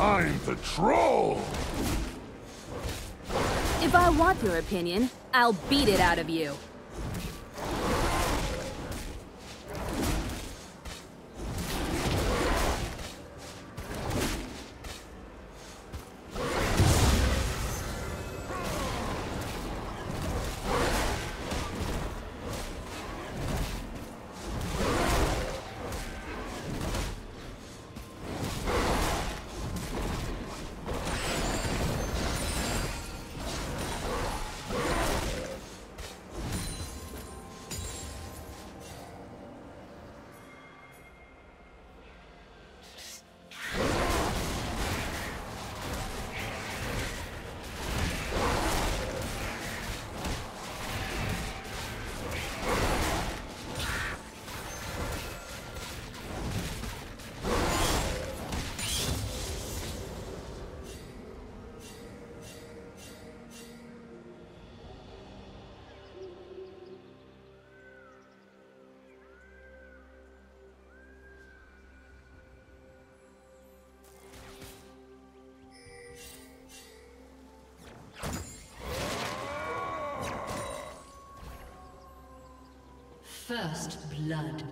Time to troll! If I want your opinion, I'll beat it out of you. First blood.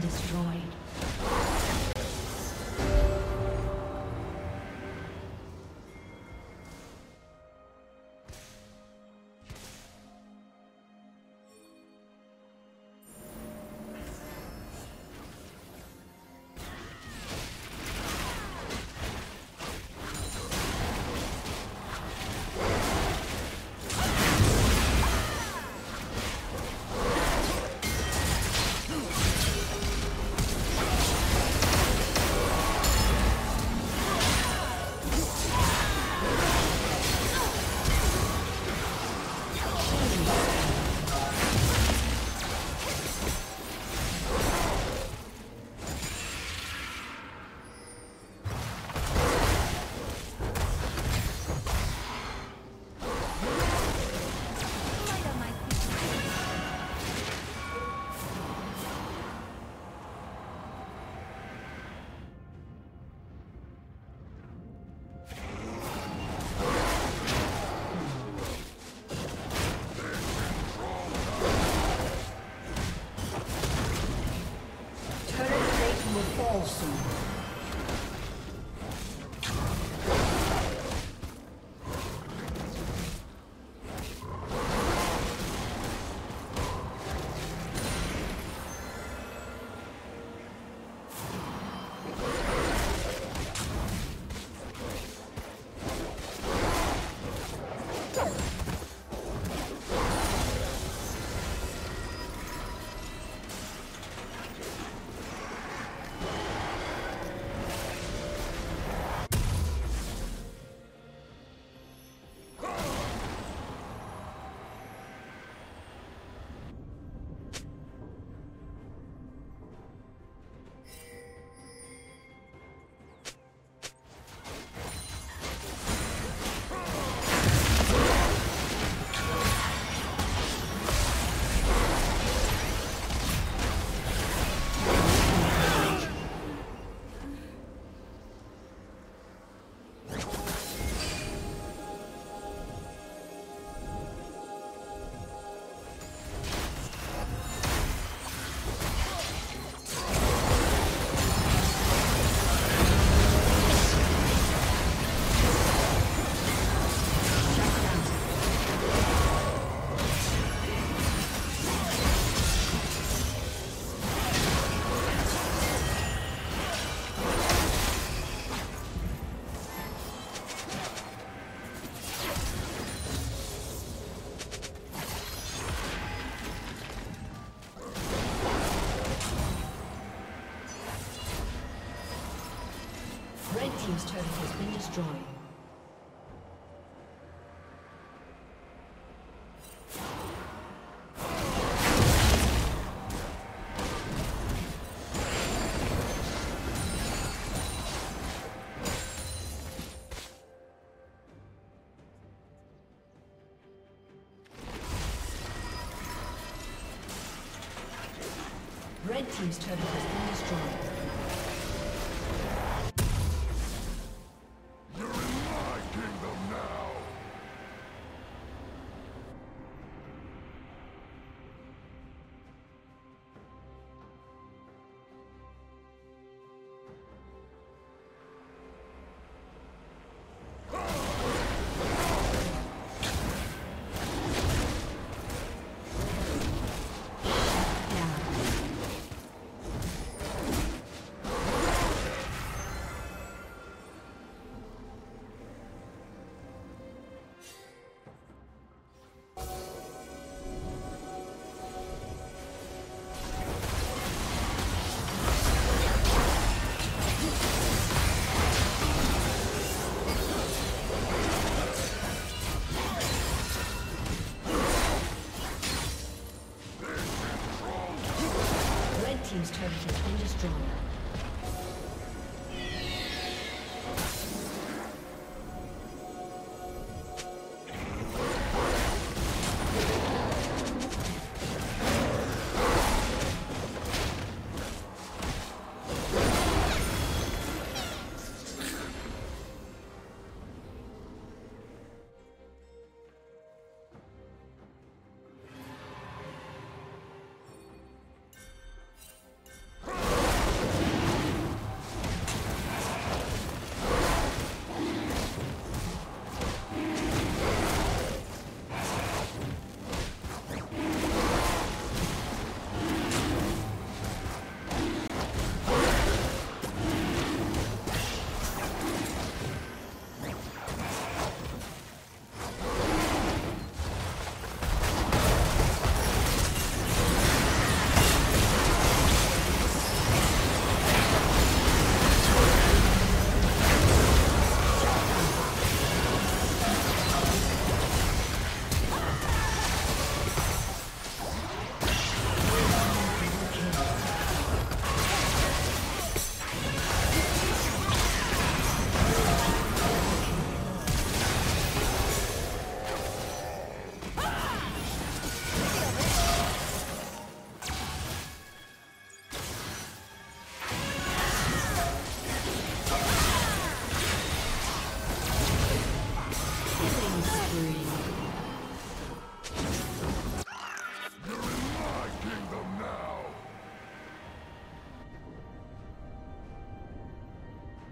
been destroyed. Team's turret has been destroyed. Red Team's turret has been destroyed. Team's turret has been destroyed.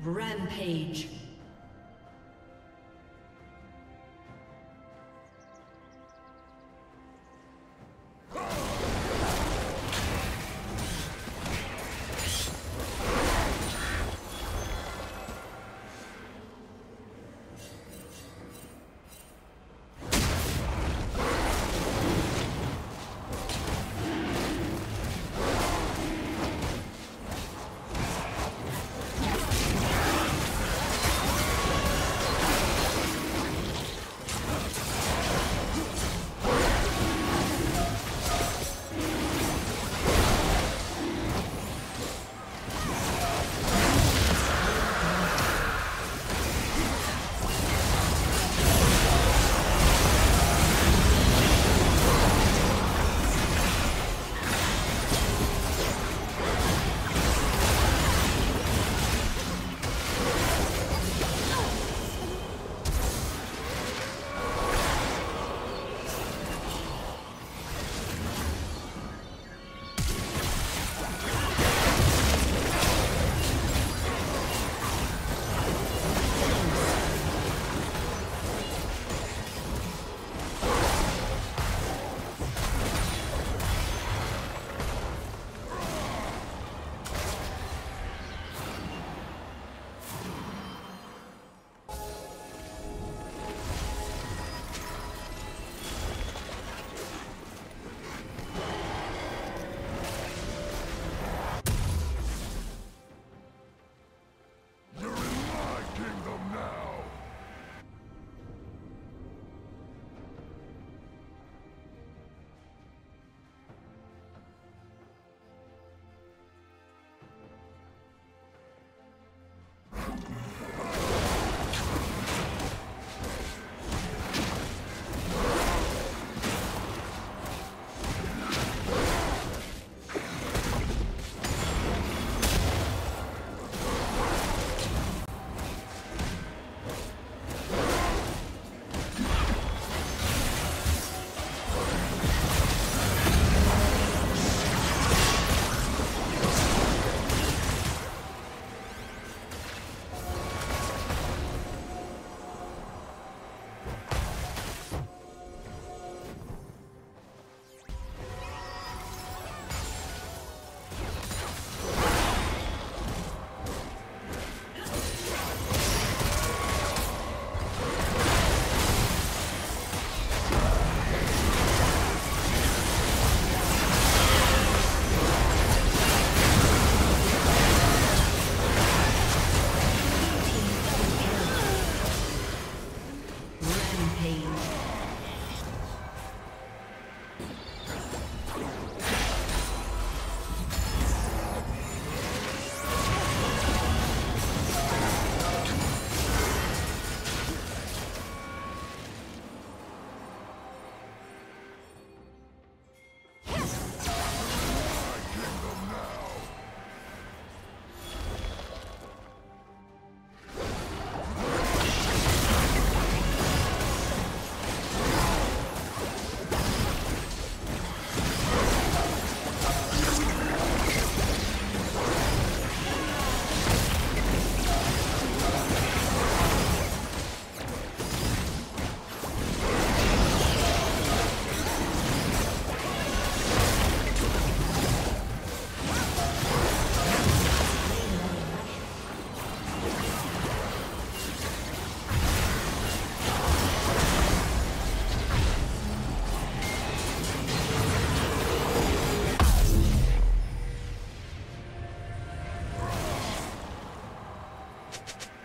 Rampage.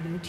Blue